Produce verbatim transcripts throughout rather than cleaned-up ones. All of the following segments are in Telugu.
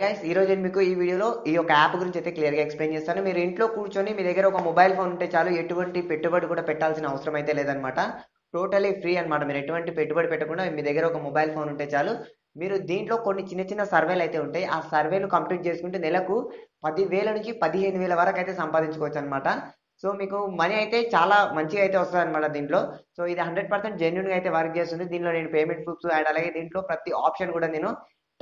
गाइस ई रोज मीकु ई वीडियो लो ई ओक ऐप गुरिंचि अयिते क्लियर गा एक्सप्लेन चेस्तानु। मीरु इंट्लो कूर्चोनि मी दग्गर ओक मोबाइल फोन उंटे चालू, एटुवंटि पेट्टुबडी कूडा पेट्टाल्सिन अवसरम अयिते लेदन्नमाट, टोटली फ्री अन्नमाट। मीरु एटुवंटि पेट्टुबडी पेट्टकुंडा मी दग्गर ओक मोबाइल फोन उंटे चालू। మీరు దీంట్లో కొన్ని చిన్న చిన్న సర్వేలు అయితే ఉంటాయి, ఆ సర్వేలు కంప్లీట్ చేసుకుంటే నెలకు పది వేల నుంచి పదిహేను వేల వరకు అయితే సంపాదించుకోవచ్చు అన్నమాట। సో మీకు మనీ అయితే చాలా మంచిగా అయితే వస్తుంది అన్నమాట దీంట్లో। సో ఇది హండ్రెడ్ పర్సెంట్ జెన్యూన్గా అయితే వర్క్ చేస్తుంది। దీంట్లో నేను పేమెంట్ ప్రూఫ్స్ అండ్ అలాగే దీంట్లో ప్రతి ఆప్షన్ కూడా నేను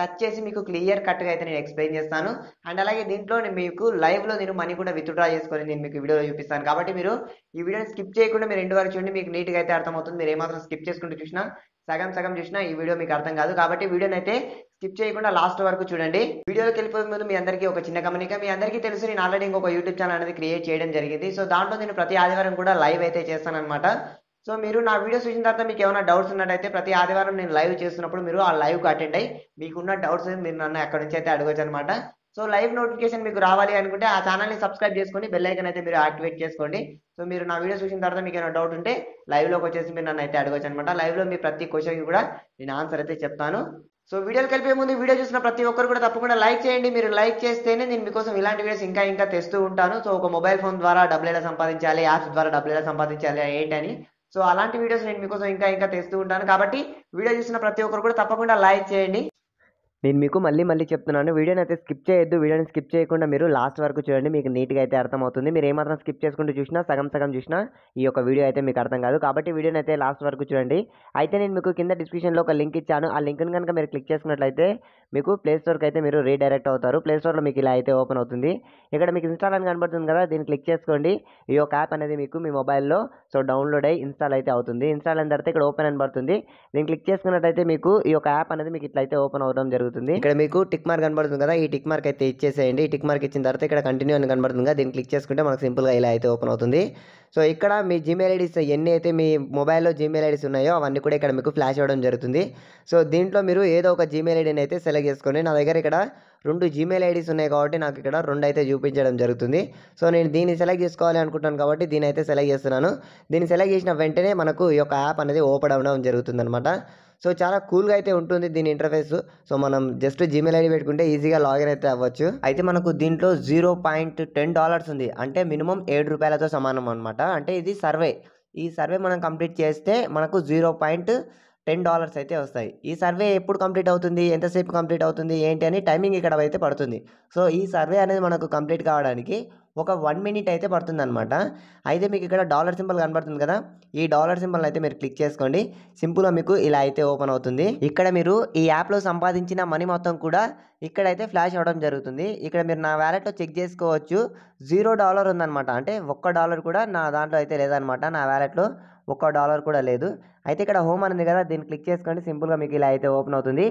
టచ్ చేసి మీకు క్లియర్ కట్గా అయితే నేను ఎక్స్ప్లెయిన్ చేస్తాను। అండ్ అలాగే దీంట్లో మీకు లైవ్లో నేను మనీ కూడా విత్డ్రా చేసుకొని నేను మీకు వీడియోలో చూపిస్తాను, కాబట్టి మీరు ఈ వీడియోని స్కిప్ చేయకుండా మీరు రెండు వరకు చూడండి, మీకు నీట్గా అయితే అర్థమవుతుంది। మీరు ఏమాత్రం స్కిప్ చేసుకుంటూ చూసినా సగం సగం చూసినా ఈ వీడియో మీకు అర్థం కాదు, కాబట్టి వీడియోని అయితే స్కిప్ చేయకుండా లాస్ట్ వరకు చూడండి। వీడియోకి వెళ్ళిపోయే ముందు మీ అందరికీ ఒక చిన్న గమనిక, మీ అందరికీ తెలుసు నేను ఆల్రెడీ ఇంకొక యూట్యూబ్ ఛానల్ అనేది క్రియేట్ చేయడం జరిగింది। సో దాంట్లో నేను ప్రతి ఆదివారం కూడా లైవ్ అయితే చేస్తాను అనమాట। సో మీరు నా వీడియోస్ చూసిన తర్వాత మీకు ఏమైనా డౌట్స్ ఉన్నట్టయితే ప్రతి ఆదివారం నేను లైవ్ చేస్తున్నప్పుడు మీరు ఆ లైవ్కి అటెండ్ అయ్యి మీకున్న డౌట్స్ మీరు నన్ను అక్కడ నుంచి అయితే అడగొచ్చు అనమాట। సో లైవ్ నోటిఫికేషన్ మీకు రావాలి అనుకుంటే ఆ ఛానల్ని సబ్స్క్రైబ్ చేసుకొని బెల్ ఐకాన్ అయితే మీరు యాక్టివేట్ చేసుకోండి। సో మీరు నా వీడియోస్ చూసిన తర్వాత మీకు ఏమైనా డౌట్ ఉంటే లైవ్లోకి వచ్చేసి మీరు నన్ను అయితే అడగొచ్చు అనమాట। లైవ్లో మీ ప్రతి క్వశ్చన్కి కూడా నేను ఆన్సర్ అయితే చెప్తాను। సో వీడియోకి వెళ్ళే ముందు వీడియో చూసిన ప్రతి ఒక్కరు కూడా తప్పకుండా లైక్ చేయండి, మీరు లైక్ చేస్తేనే నేను మీకోసం ఇలాంటి వీడియోస్ ఇంకా ఇంకా తెస్తూ ఉంటాను। సో ఒక మొబైల్ ఫోన్ ద్వారా డబ్బులు ఎలా సంపాదించాలి, యాప్స్ ద్వారా డబ్బులు ఎలా సంపాదించాలి ఏంటని, సో అలాంటి వీడియోస్ నేను మీకోసం ఇంకా ఇంకా తెస్తూ ఉంటాను, కాబట్టి వీడియో చూసిన ప్రతి ఒక్కరు కూడా తప్పకుండా లైక్ చేయండి। నేను మీకు మళ్ళీ మళ్ళీ చెప్తున్నాను, వీడియోని అయితే స్కిప్ చేయొద్దు, వీడియోని స్కిప్ చేయకుండా మీరు లాస్ట్ వరకు చూడండి, మీకు నీట్గా అయితే అర్థమవుతుంది। మీరు ఏమాత్రం స్కిప్ చేసుకుంటూ చూసినా సగం సగం చూసినా ఈ యొక్క వీడియో అయితే మీకు అర్థం కాదు, కాబట్టి వీడియోని అయితే లాస్ట్ వరకు చూడండి। అయితే నేను మీకు కింద డిస్క్రిప్షన్లో ఒక లింక్ ఇచ్చాను, ఆ లింక్ని కనుక మీరు క్లిక్ చేసుకున్నట్లయితే మీకు ప్లే స్టోర్కి అయితే మీరు రీడైరెక్ట్ అవుతారు। ప్లే స్టోర్లో మీకు ఇలా అయితే ఓపెన్ అవుతుంది, ఇక్కడ మీకు ఇన్స్టాల్ అని కనబడుతుంది కదా, దీన్ని క్లిక్ చేసుకోండి। ఈ యొక్క యాప్ అనేది మీకు మీ మొబైల్లో సో డౌన్లోడ్ అయ్యి ఇన్స్టాల్ అయితే అవుతుంది। ఇన్స్టాల్ అయిన తర్వాత ఇక్కడ ఓపెన్ అని పడుతుంది, దీన్ని క్లిక్ చేసుకున్నట్లయితే మీకు ఈ యొక్క యాప్ అనేది మీకు ఇట్లయితే ఓపెన్ అవడం జరుగుతుంది। ఇక్కడ మీకు టిక్ మార్క్ కనబడుతుంది కదా, ఈ టిక్ మార్క్ అయితే ఇచ్చేసేయండి। ఈ టిక్ మార్క్ ఇచ్చిన తర్వాత ఇక్కడ కంటిన్యూ అని కనబడుతుంది కదా, దీన్ని క్లిక్ చేసుకుంటే మనకు సింపుల్గా ఇలా అయితే ఓపెన్ అవుతుంది। సో ఇక్కడ మీ జీమెయిల్ ఐడీస్ ఎన్ని అయితే మీ మొబైల్లో జీమెయిల్ ఐడీస్ ఉన్నాయో అవన్నీ కూడా ఇక్కడ మీకు ఫ్లాష్ అవ్వడం జరుగుతుంది। సో దీంట్లో మీరు ఏదో ఒక జీమెయిల్ ఐడీని అయితే సెలెక్ట్ చేసుకోండి। నా దగ్గర ఇక్కడ రెండు జీమెయిల్ ఐడీస్ ఉన్నాయి కాబట్టి నాకు ఇక్కడ రెండు అయితే చూపించడం జరుగుతుంది। సో నేను దీన్ని సెలెక్ట్ చేసుకోవాలి అనుకుంటాను కాబట్టి దీని అయితే సెలెక్ట్ చేస్తున్నాను। దీన్ని సెలెక్ట్ చేసిన వెంటనే మనకు ఈ యొక్క యాప్ అనేది ఓపెన్ అవ్వడం జరుగుతుంది అనమాట। సో చాలా కూల్గా అయితే ఉంటుంది దీని ఇంటర్ఫేస్। సో మనం జస్ట్ జీమెయిల్ ఐడి పెట్టుకుంటే ఈజీగా లాగిన్ అయితే అవ్వచ్చు। అయితే మనకు దీంట్లో జీరో పాయింట్ టెన్ డాలర్స్ ఉంది, అంటే మినిమం ఏడు రూపాయలతో సమానం అనమాట। అంటే ఇది సర్వే, ఈ సర్వే మనం కంప్లీట్ చేస్తే మనకు జీరో పాయింట్ టెన్ డాలర్స్ అయితే వస్తాయి। ఈ సర్వే ఎప్పుడు కంప్లీట్ అవుతుంది, ఎంతసేపు కంప్లీట్ అవుతుంది ఏంటి అని టైమింగ్ ఇక్కడ అయితే పడుతుంది। సో ఈ సర్వే అనేది మనకు కంప్లీట్ కావడానికి ఒక వన్ మినిట్ అయితే పడుతుంది అనమాట। అయితే మీకు ఇక్కడ డాలర్ సింబల్ కనబడుతుంది కదా, ఈ డాలర్ సింబల్ అయితే మీరు క్లిక్ చేసుకోండి, సింపుల్గా మీకు ఇలా అయితే ఓపెన్ అవుతుంది। ఇక్కడ మీరు ఈ యాప్లో సంపాదించిన మనీ మొత్తం కూడా ఇక్కడైతే ఫ్లాష్ అవ్వడం జరుగుతుంది। ఇక్కడ మీరు నా వ్యాలెట్లో చెక్ చేసుకోవచ్చు, జీరో డాలర్ ఉందనమాట, అంటే ఒక్క డాలర్ కూడా నా దాంట్లో అయితే లేదనమాట, నా వ్యాలెట్లో ఒక్క డాలర్ కూడా లేదు। అయితే ఇక్కడ హోమ్ అనేది కదా, దీన్ని క్లిక్ చేసుకోండి, సింపుల్గా మీకు ఇలా అయితే ఓపెన్ అవుతుంది।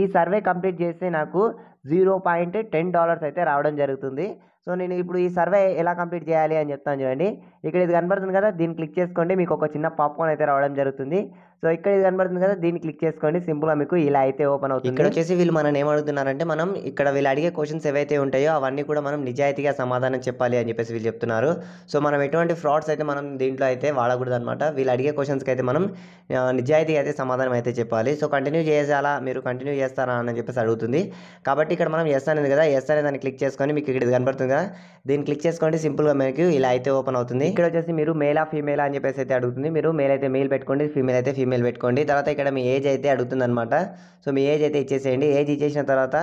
ఈ సర్వే కంప్లీట్ చేస్తే నాకు జీరో పాయింట్ టెన్ డాలర్స్ అయితే రావడం జరుగుతుంది। సో నేను ఇప్పుడు ఈ సర్వే ఎలా కంప్లీట్ చేయాలి అని చెప్తాను చూడండి, ఇక్కడ ఇది కనబడుతుంది కదా, దీన్ని క్లిక్ చేసుకోండి, మీకు ఒక చిన్న పాప్కార్న్ అయితే రావడం జరుగుతుంది। సో ఇక్కడ ఇది కనబడుతుంది కదా, దీన్ని క్లిక్ చేసుకోండి, సింపుల్గా మీకు ఇలా అయితే ఓపెన్ అవుతుంది। ఇక్కడ వచ్చేసి వీళ్ళు మనం ఏమడుగుతున్నారంటే, మనం ఇక్కడ వీళ్ళు అడిగే క్వశ్చన్స్ ఏవైతే ఉంటాయో అవన్నీ కూడా మనం నిజాయితీగా సమాధానం చెప్పాలి అని చెప్పేసి వీళ్ళు చెప్తున్నారు। సో మనం ఎటువంటి ఫ్రాడ్స్ అయితే మనం దీంట్లో అయితే వాడకూడదు అనమాట, వీళ్ళు అడిగే క్వశ్చన్స్కి అయితే మనం నిజాయితీగా అయితే సమాధానం అయితే చెప్పాలి। సో కంటిన్యూ చేసేలా, మీరు కంటిన్యూ చేస్తారా అని చెప్పేసి అడుగుతుంది, కాబట్టి ఇక్కడ మనం ఎస్ అనేది కదా, ఎస్ అనే దాన్ని క్లిక్ చేసుకొని మీకు ఇక్కడ ఇది కనబడుతుంది కదా, దీన్ని క్లిక్ చేసుకోండి, సింపుల్గా మీకు ఇలా అయితే ఓపెన్ అవుతుంది। ఇక్కడ వచ్చేసి మీరు మేలా ఫీమేలా అని చెప్పేసి అయితే అడుగుతుంది, మీరు మేల్ అయితే మేల్ పెట్టుకోండి, ఫీమేల్ అయితే ఫీమేల్ పెట్టుకోండి। తర్వాత ఇక్కడ మీ ఏజ్ అయితే అడుగుతుంది అనమాట, సో మీ ఏజ్ అయితే ఇచ్చేసేయండి। ఏజ్ ఇచ్చేసిన తర్వాత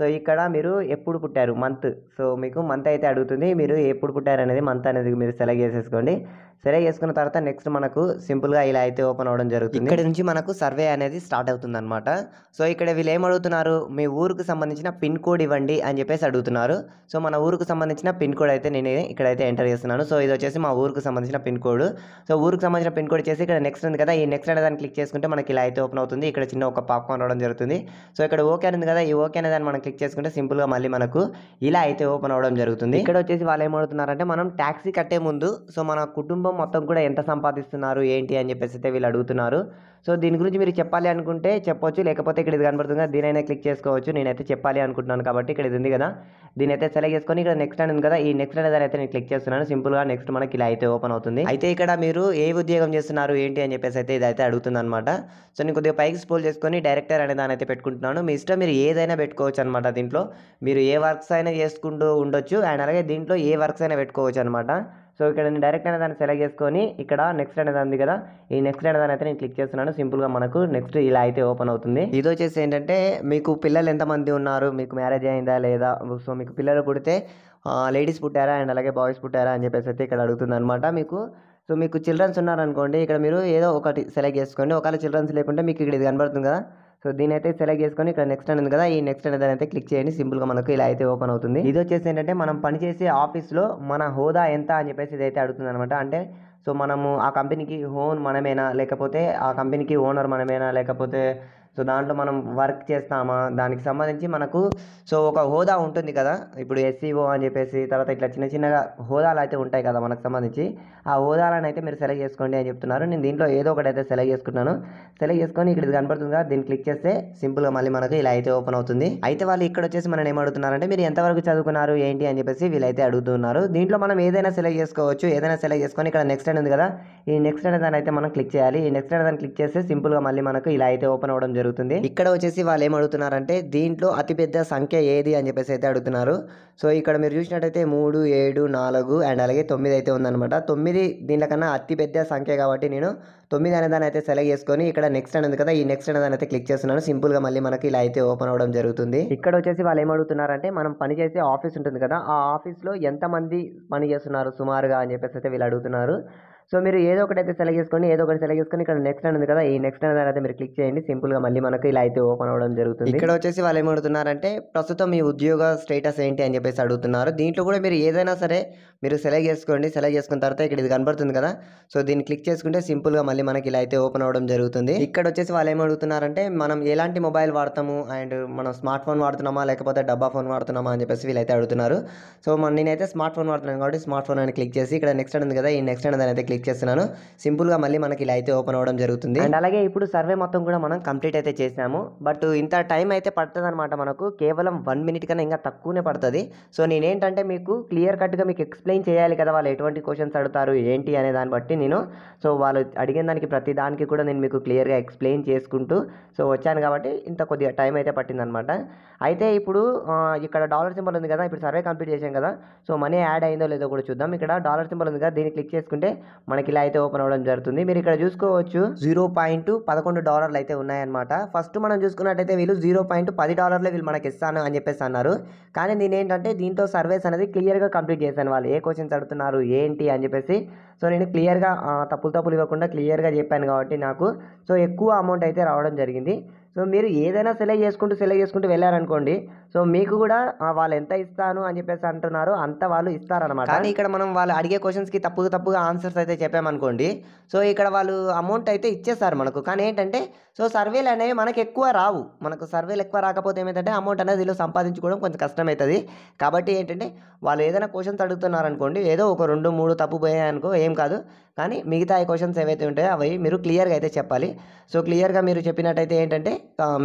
సో ఇక్కడ మీరు ఎప్పుడు పుట్టారు మంత్, సో మీకు మంత్ అయితే అడుగుతుంది, మీరు ఎప్పుడు పుట్టారు అనేది మంత్ అనేది మీరు సెలెక్ట్ చేసేసుకోండి। సెలెక్ట్ చేసుకున్న తర్వాత నెక్స్ట్ మనకు సింపుల్గా ఇలా అయితే ఓపెన్ అవ్వడం జరుగుతుంది। ఇక్కడ నుంచి మనకు సర్వే అనేది స్టార్ట్ అవుతుంది అనమాట। సో ఇక్కడ వీళ్ళు ఏమడుగుతున్నారు, మీ ఊరుకు సంబంధించిన పిన్ కోడ్ ఇవ్వండి అని చెప్పేసి అడుగుతున్నారు। సో మన ఊరుకు సంబంధించిన పిన్ కోడ్ అయితే నేను ఇక్కడైతే ఎంటర్ చేస్తున్నాను। సో ఇది వచ్చేసి మా ఊరుకు సంబంధించిన పిన్ కోడ్। సో ఊరుకు సంబంధించిన పిన్ కోడ్ చేసి ఇక్కడ నెక్స్ట్ ఉంది కదా, ఈ నెక్స్ట్ అనే దాన్ని క్లిక్ చేసుకుంటే మనకి ఇలా అయితే ఓపెన్ అవుతుంది। ఇక్కడ చిన్న ఒక పాప్కార్న్ రావడం జరుగుతుంది। సో ఇక్కడ ఓకే అనేది కదా, ఈ ఓకే అనే దాన్ని మనం క్లిక్ చేసుకుంటే సింపుల్గా మళ్ళీ మనకు ఇలా అయితే ఓపెన్ అవ్వడం జరుగుతుంది। ఇక్కడ వచ్చేసి వాళ్ళు ఏమడుగుతున్నారంటే, మనం ట్యాక్సీ కట్టే ముందు సో మన కుటుంబం మొత్తం కూడా ఎంత సంపాదిస్తున్నారు ఏంటి అని చెప్పేసి అయితే వీళ్ళు అడుగుతున్నారు। సో దీని గురించి మీరు చెప్పాలి అనుకుంటే చెప్పొచ్చు, లేకపోతే ఇక్కడ ఇది కనబడుతుంది కదా, దీనైనా క్లిక్ చేసుకోవచ్చు। నేనైతే చెప్పాలి అనుకుంటున్నాను కాబట్టి ఇక్కడ ఇది ఉంది కదా, దీని అయితే సెలెక్ట్ చేసుకొని ఇక్కడ నెక్స్ట్ అని ఉంది కదా, ఈ నెక్స్ట్ అనేది అయితే నేను క్లిక్ చేస్తున్నాను, సింపుల్గా నెక్స్ట్ మనకి ఇలా అయితే ఓపెన్ అవుతుంది। అయితే ఇక్కడ మీరు ఏ ఉద్యోగం చేస్తున్నారు ఏంటి అని చెప్పేసి అయితే ఇదైతే అడుగుతుంది అనమాట। సో నేను కొద్దిగా పైకి స్క్రోల్ చేసుకొని డైరెక్టర్ అనే దాని అయితే పెట్టుకుంటున్నాను, మీ ఇష్టం మీరు ఏదైనా పెట్టుకోవచ్చు అనమాట। अन्नमाट दींట్లో మీరు ఏ వర్క్స్ అయినా చేసుకుంటూ ఉండొచ్చు అండ్ అలాగే దీంట్లో ఏ వర్క్స్ అయినా పెట్టుకోవచ్చు అన్నమాట। సో ఇక్కడ నేను డైరెక్ట్ అయినా దాన్ని సెలెక్ట్ చేసుకొని ఇక్కడ నెక్స్ట్ అనేది ఉంది కదా, ఈ నెక్స్ట్ అనే దాన్ని అయితే నేను క్లిక్ చేస్తున్నాను। సింపుల్ గా మనకు నెక్స్ట్ ఇలా అయితే ఓపెన్ అవుతుంది। ఇది వచ్చేసి ఏంటంటే మీకు పిల్లలు ఎంత మంది ఉన్నారు, మీకు మ్యారేజ్ అయిందా లేదా, సో మీకు పిల్లలు పుడితే లేడీస్ పుట్టారా అండ్ అలాగే బాయ్స్ పుట్టారా అని చెప్పేసి అయితే ఇక్కడ అడుగుతుందన్నమాట మీకు। సో మీకు చిల్డ్రన్స్ ఉన్నారనుకోండి, ఇక్కడ మీరు ఏదో ఒకటి సెలెక్ట్ చేసుకోండి। ఒకవేళ చిల్డ్రన్స్ లేకుంటే మీకు ఇక్కడ ఇది కనబడుతుంది కదా, సో దీని అయితే సెలెక్ట్ చేసుకొని ఇక్కడ నెక్స్ట్ అనేది కదా, ఈ నెక్స్ట్ అనే దాన్ని అయితే క్లిక్ చేయండి। సింపుల్గా మనకు ఇలా అయితే ఓపెన్ అవుతుంది। ఇది వచ్చేసి ఏంటంటే మనం పనిచేసే ఆఫీస్లో మన హోదా ఎంత అని చెప్పేసి ఇదైతే అడుగుతుంది అనమాట। అంటే సో మనము ఆ కంపెనీకి ఓన్ మనమేనా, లేకపోతే ఆ కంపెనీకి ఓనర్ మనమేనా, లేకపోతే సో దాంట్లో మనం వర్క్ చేస్తామా, దానికి సంబంధించి మనకు సో ఒక హోదా ఉంటుంది కదా। ఇప్పుడు ఎస్సీఓ అని చెప్పేసి తర్వాత ఇట్లా చిన్న చిన్నగా హోదాలు అయితే ఉంటాయి కదా మనకు సంబంధించి, ఆ హోదాలను అయితే మీరు సెలెక్ట్ చేసుకోండి అని చెప్తున్నారు। నేను దీంట్లో ఏదో ఒకటి అయితే సెలెక్ట్ చేసుకున్నాను। సెలెక్ట్ చేసుకొని ఇక్కడ కనపడుతుంది కదా, దీన్ని క్లిక్ చేస్తే సింపుల్గా మళ్ళీ మనకు ఇలా అయితే ఓపెన్ అవుతుంది। అయితే వాళ్ళు ఇక్కడ వచ్చేసి మనం ఏమడుగుతున్నారంటే మీరు ఎంతవరకు చదువుకున్నారు ఏంటి అని చెప్పేసి వీళ్ళైతే అడుగుతున్నారు। దీంట్లో మనం ఏదైనా సెలెక్ట్ చేసుకోవచ్చు। ఏదైనా సెలెక్ట్ చేసుకొని ఇక్కడ నెక్స్ట్ అని ఉంది కదా, ఈ నెక్స్ట్ అనే దాన్ని అయితే మనం క్లిక్ చేయాలి। ఈ నెక్స్ట్ అనే దాన్ని క్లిక్ చేస్తే సింపుల్గా మళ్ళీ మనకు ఇలా అయితే ఓపెన్ అవ్వడం జరుగుతుంది। ఇక్కడ వచ్చేసి వాళ్ళు ఏమడుగుతున్నారంటే దీంట్లో అతిపెద్ద సంఖ్య ఏది అని చెప్పేసి అయితే అడుగుతున్నారు। సో ఇక్కడ మీరు చూసినట్టయితే మూడు ఏడు నాలుగు అండ్ అలాగే తొమ్మిది అయితే ఉందన్నమాట। తొమ్మిది దీనికన్నా అతిపెద్ద సంఖ్య కాబట్టి నేను తొమ్మిది అనే దాన్ని అయితే సెలెక్ట్ చేసుకొని ఇక్కడ నెక్స్ట్ అనేది కదా, ఈ నెక్స్ట్ అనే దాన్ని అయితే క్లిక్ చేస్తున్నాను। సింపుల్గా మళ్ళీ మనకి ఇలా అయితే ఓపెన్ అవ్వడం జరుగుతుంది। ఇక్కడ వచ్చేసి వాళ్ళు ఏమడుగుతున్నారంటే మనం పనిచేసే ఆఫీస్ ఉంటుంది కదా, ఆ ఆఫీస్లో ఎంతమంది పని చేస్తున్నారు సుమారుగా అని చెప్పేసి అయితే వీళ్ళు అడుగుతున్నారు। సో మీరు ఏదో ఒకటి అయితే సెలెక్ట్ చేసుకోండి, ఏదో ఒకటి సెలెక్ట్ చేసుకొని ఇక్కడ నెక్స్ట్ అనేది కదా, ఈ నెక్స్ట్ అనేది అయితే మీరు క్లిక్ చేయండి। సింపుల్గా మళ్ళీ మనకు ఇలా అయితే ఓపెన్ అవ్వడం జరుగుతుంది। ఇక్కడ వచ్చేసి వాళ్ళు ఏమడుగుతున్నారంటే ప్రస్తుతం మీ ఉద్యోగ స్టేటస్ ఏంటి అని చెప్పేసి అడుగుతున్నారు। దీంట్లో కూడా మీరు ఏదైనా సరే మీరు సెలెక్ట్ చేసుకోండి। సెలెక్ట్ చేసుకున్న తర్వాత ఇక్కడ ఇది కనబడుతుంది కదా, సో దీన్ని క్లిక్ చేసుకుంటే సింపుల్గా మళ్ళీ మనకి ఇలా అయితే ఓపెన్ అవ్వడం జరుగుతుంది। ఇక్కడ వచ్చేసి వాళ్ళు ఏమడుగుతున్నారంటే మనం ఎలాంటి మొబైల్ వాడతాము అండ్ మనం స్మార్ట్ ఫోన్ వాడుతున్నామా లేకపోతే డబ్బా ఫోన్ వాడుతున్నామా అని చెప్పేసి వీళ్ళైతే అడుగుతున్నారు। సో మన నేనైతే స్మార్ట్ ఫోన్ వాడుతున్నాను కాబట్టి స్మార్ట్ ఫోన్ అని క్లిక్ చేసి ఇక్కడ నెక్స్ట్ అనేది కదా, ఈ నెక్స్ట్ అనేది అయితే క్లిక్ చేస్తున్నాను। సింపుల్ గా మళ్ళీ మనకి ఇలా అయితే ఓపెన్ అవ్వడం జరుగుతుంది। అండ్ అలాగే ఇప్పుడు సర్వే మొత్తం కూడా మనం కంప్లీట్ అయితే చేసాము, బట్ ఇంత టైం అయితే పడుతుంది అనమాట మనకు, కేవలం వన్ మినిట్ కన్నా ఇంకా తక్కువనే పడుతుంది। సో నేనేంటంటే మీకు క్లియర్ కట్ గా మీకు ఎక్స్ప్లెయిన్ చేయాలి కదా వాళ్ళు ఎటువంటి క్వశ్చన్స్ అడుగుతారు ఏంటి అనే దాన్ని బట్టి నేను సో వాళ్ళు అడిగిన దానికి ప్రతి దానికి కూడా నేను మీకు క్లియర్ గా ఎక్స్ప్లెయిన్ చేసుకుంటూ సో వచ్చాను కాబట్టి ఇంత కొద్దిగా టైం అయితే పట్టింది అనమాట। అయితే ఇప్పుడు ఇక్కడ డాలర్ సింబల్ ఉంది కదా, ఇప్పుడు సర్వే కంప్లీట్ చేసాం కదా, సో మనీ యాడ్ అయిందో లేదో కూడా చూద్దాం। ఇక్కడ డాలర్ సింబల్ ఉంది కదా, దీన్ని క్లిక్ చేసుకుంటే మనకి ఇలా అయితే ఓపెన్ అవ్వడం జరుగుతుంది। మీరు ఇక్కడ చూసుకోవచ్చు జీరో పాయింట్ పదకొండు డాలర్లు అయితే ఉన్నాయన్నమాట। ఫస్ట్ మనం చూసుకున్నట్టయితే వీళ్ళు జీరో పాయింట్ పది డాలర్లు వీళ్ళు మనకి ఇస్తాను అని చెప్పేసి అన్నారు, కానీ నేను ఏంటంటే దీంతో సర్వేస్ అనేది క్లియర్గా కంప్లీట్ చేశాను, వాళ్ళు ఏ క్వశ్చన్స్ అడుగుతున్నారు ఏంటి అని చెప్పేసి సో నేను క్లియర్గా తప్పులు తప్పులు ఇవ్వకుండా క్లియర్గా చెప్పాను కాబట్టి నాకు సో ఎక్కువ అమౌంట్ అయితే రావడం జరిగింది। సో మీరు ఏదైనా సెలెక్ట్ చేసుకుంటూ సెలెక్ట్ చేసుకుంటూ వెళ్ళారనుకోండి, సో మీకు కూడా వాళ్ళు ఎంత ఇస్తాను అని చెప్పేసి అంటున్నారు అంత వాళ్ళు ఇస్తారనమాట। కానీ ఇక్కడ మనం వాళ్ళు అడిగే క్వశ్చన్స్కి తప్పుగా తప్పుగా ఆన్సర్స్ అయితే చెప్పామనుకోండి, సో ఇక్కడ వాళ్ళు అమౌంట్ అయితే ఇచ్చేస్తారు మనకు, కానీ ఏంటంటే సో సర్వేలు అనేవి మనకు ఎక్కువ రావు। మనకు సర్వేలు ఎక్కువ రాకపోతే ఏమైందంటే అమౌంట్ అనేది వీళ్ళు సంపాదించుకోవడం కొంచెం కష్టమవుతుంది। కాబట్టి ఏంటంటే వాళ్ళు ఏదైనా క్వశ్చన్స్ అడుగుతున్నారనుకోండి, ఏదో ఒక రెండు మూడు తప్పు పోయాయనుకో ఏం కాదు, కానీ మిగతా క్వశ్చన్స్ ఏవైతే ఉంటాయో అవి మీరు క్లియర్గా అయితే చెప్పాలి। సో క్లియర్గా మీరు చెప్పినట్టయితే ఏంటంటే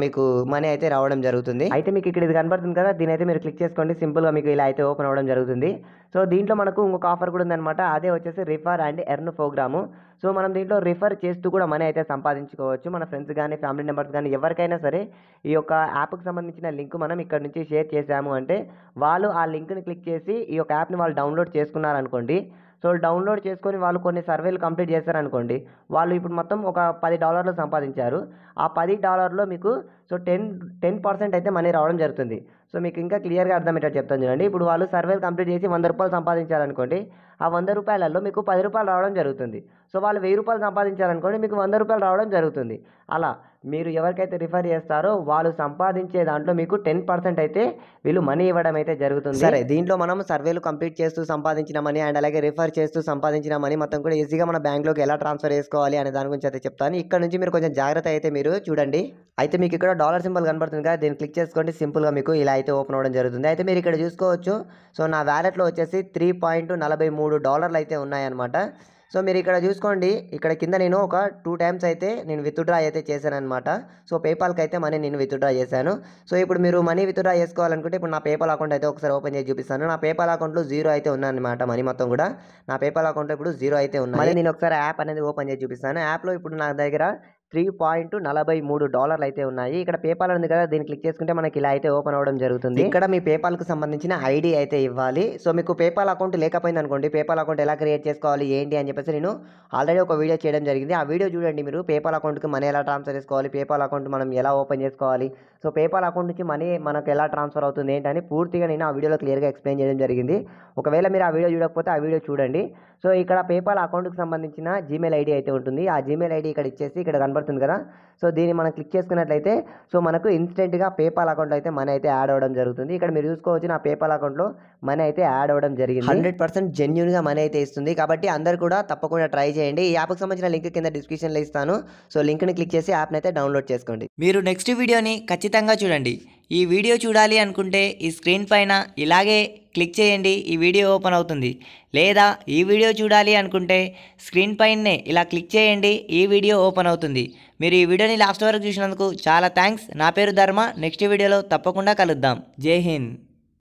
మీకు మనీ అయితే రావడం జరుగుతుంది। అయితే మీకు ఇక్కడ ఇది కనబడుతుంది కదా, దీని అయితే మీరు క్లిక్ చేసుకోండి, సింపుల్గా మీకు ఇలా అయితే ఓపెన్ అవ్వడం జరుగుతుంది। సో దీంట్లో మనకు ఇంకొక ఆఫర్ కూడా ఉందన్నమాట, అదే వచ్చేసి refer and earn programme. So మనం దీంట్లో రిఫర్ చేస్తూ కూడా మనీ అయితే సంపాదించుకోవచ్చు। మన ఫ్రెండ్స్ కానీ ఫ్యామిలీ మెంబర్స్ కానీ ఎవరికైనా సరే ఈ యొక్క యాప్కి సంబంధించిన లింక్ మనం ఇక్కడ నుంచి షేర్ చేసాము అంటే వాళ్ళు ఆ లింక్ని క్లిక్ చేసి ఈ యొక్క యాప్ని వాళ్ళు డౌన్లోడ్ చేసుకున్నారనుకోండి, సో డౌన్లోడ్ చేసుకొని వాళ్ళు కొన్ని సర్వేలు కంప్లీట్ చేశారనుకోండి, వాళ్ళు ఇప్పుడు మొత్తం ఒక పది డాలర్లు సంపాదించారు, ఆ పది డాలర్లో మీకు సో టెన్ టెన్ పర్సెంట్ అయితే మనీ రావడం జరుగుతుంది। సో మీకు ఇంకా క్లియర్గా అర్థమయ్యేటట్టు చెప్తాను చూడండి। ఇప్పుడు వాళ్ళు సర్వేలు కంప్లీట్ చేసి వంద రూపాయలు సంపాదించారనుకోండి, ఆ వంద రూపాయలలో మీకు పది రూపాయలు రావడం జరుగుతుంది। సో వాళ్ళు వెయ్యి రూపాయలు సంపాదించారనుకోండి, మీకు వంద రూపాయలు రావడం జరుగుతుంది। అలా మీరు ఎవరికైతే రిఫర్ చేస్తారో వాళ్ళు సంపాదించే దాంట్లో మీకు టెన్ పర్సెంట్ అయితే వీళ్ళు మనీ ఇవ్వడం అయితే జరుగుతుంది। సరే దీంట్లో మనం సర్వేలు కంప్లీట్ చేస్తూ సంపాదించిన మనీ అండ్ అలాగే రిఫర్ చేస్తూ సంపాదించిన మనీ మొత్తం కూడా ఈజీగా మన బ్యాంక్లోకి ఎలా ట్రాన్స్ఫర్ చేసుకోవాలి అనే దాని గురించి అయితే చెప్తాను। ఇక్కడ నుంచి మీరు కొంచెం జాగ్రత్త అయితే మీరు చూడండి। అయితే మీకు ఇక్కడ డాలర్ సింబల్ కనబడుతుంది కదా, దీన్ని క్లిక్ చేసుకోండి, సింపుల్గా మీకు ఇలా అయితే ఓపెన్ అవ్వడం జరుగుతుంది। అయితే మీరు ఇక్కడ చూసుకోవచ్చు సో నా వ్యాలెట్లో వచ్చేసి త్రీ పాయింట్ నలభై మూడు డాలర్లు అయితే ఉన్నాయన్నమాట। సో మీరు ఇక్కడ చూసుకోండి, ఇక్కడ కింద నేను ఒక టూ టైమ్స్ అయితే నేను విత్డ్రా అయితే చేశాను అనమాట। సో పేపాల్కి అయితే మనీ నేను విత్డ్రా చేశాను। సో ఇప్పుడు మీరు మనీ విత్డ్రా చేసుకోవాలనుకుంటే ఇప్పుడు నా పేపాల్ అకౌంట్ అయితే ఒకసారి ఓపెన్ చేసి చూపిస్తాను। నా పేపాల్ అకౌంట్లో జీరో అయితే ఉన్నాయన్నమాట, మనీ మొత్తం కూడా నా పేపాల్ అకౌంట్లో ఇప్పుడు జీరో అయితే ఉన్నాయి। నేను ఒకసారి యాప్ అనేది ఓపెన్ చేసి చూపిస్తాను। యాప్లో ఇప్పుడు నా దగ్గర త్రీ పాయింట్ నలభై మూడు డాలర్లు అయితే ఉన్నాయి. ఇక్కడ పేపాల్ ఉంది కదా, దీన్ని క్లిక్ చేసుకుంటే మనకి ఇలా అయితే ఓపెన్ అవ్వడం జరుగుతుంది. ఇక్కడ మీ పేపాల్ కు సంబంధించిన ఐడి అయితే ఇవ్వాలి. సో మీకు పేపాల్ అకౌంట్ లేకపోయింది అనుకోండి, పేపాల్ అకౌంట్ ఎలా క్రియేట్ చేసుకోవాలి ఏంటి అని చెప్పేసి నేను ఆల్రెడీ ఒక వీడియో చేయడం జరిగింది. ఆ వీడియో చూడండి. మీరు పేపాల్ అకౌంట్కి మనీ ఎలా ట్రాన్స్ఫర్ చేసుకోవాలి, పేపాల్ అకౌంట్ మనం ఎలా ఓపెన్ చేసుకోవాలి, సో పేపాల్ అకౌంట్ నుంచి మనీ మనకు ఎలా ట్రాన్స్ఫర్ అవుతుంది ఏంటని పూర్తిగా నేను ఆ వీడియోలో క్లియర్గా ఎక్స్ప్లెయిన్ చేయడం జరిగింది. ఒకవేళ మీరు ఆ వీడియో చూడకపోతే ఆ వీడియో చూడండి. సో ఇక్కడ పేపాల్ అకౌంట్కి సంబంధించిన జీమెయిల్ ఐడి అయితే ఉంటుంది. ఆ జీమెయిల్ ఐడి ఇక్కడ ఇచ్చేసి ఇక్కడ కనబడుతుంది కదా, సో దీన్ని మనం క్లిక్ చేసుకున్నట్లయితే సో మనకు ఇన్స్టెంట్గా పేపాల్ అకౌంట్లో అయితే మనీ అయితే యాడ్ అవ్వడం జరుగుతుంది. ఇక్కడ మీరు చూసుకోవచ్చు, నా పేపాల్ అకౌంట్లో మనీ అయితే యాడ్ అవ్వడం జరిగింది. హండ్రెడ్ పర్సెంట్ జెన్యూన్గా మనీ అయితే ఇస్తుంది కాబట్టి అందరు కూడా తప్పకుండా ట్రై చేయండి. ఈ యాప్కి సంబంధించిన లింక్ కింద డిస్క్రిప్షన్లో ఇస్తాను. సో లింక్ని క్లిక్ చేసి యాప్ని అయితే డౌన్లోడ్ చేసుకోండి. మీరు నెక్స్ట్ వీడియోని ఖచ్చితంగా చూడండి. ఈ వీడియో చూడాలి అనుకుంటే ఈ స్క్రీన్ పైన ఇలాగే క్లిక్ చేయండి, ఈ వీడియో ఓపెన్ అవుతుంది. లేదా ఈ వీడియో చూడాలి అనుకుంటే స్క్రీన్ పైనే ఇలా క్లిక్ చేయండి, ఈ వీడియో ఓపెన్ అవుతుంది. మీరు ఈ వీడియోని లాస్ట్ వరకు చూసినందుకు చాలా థ్యాంక్స్. నా పేరు ధర్మ. నెక్స్ట్ వీడియోలో తప్పకుండా కలుద్దాం. జై హింద్.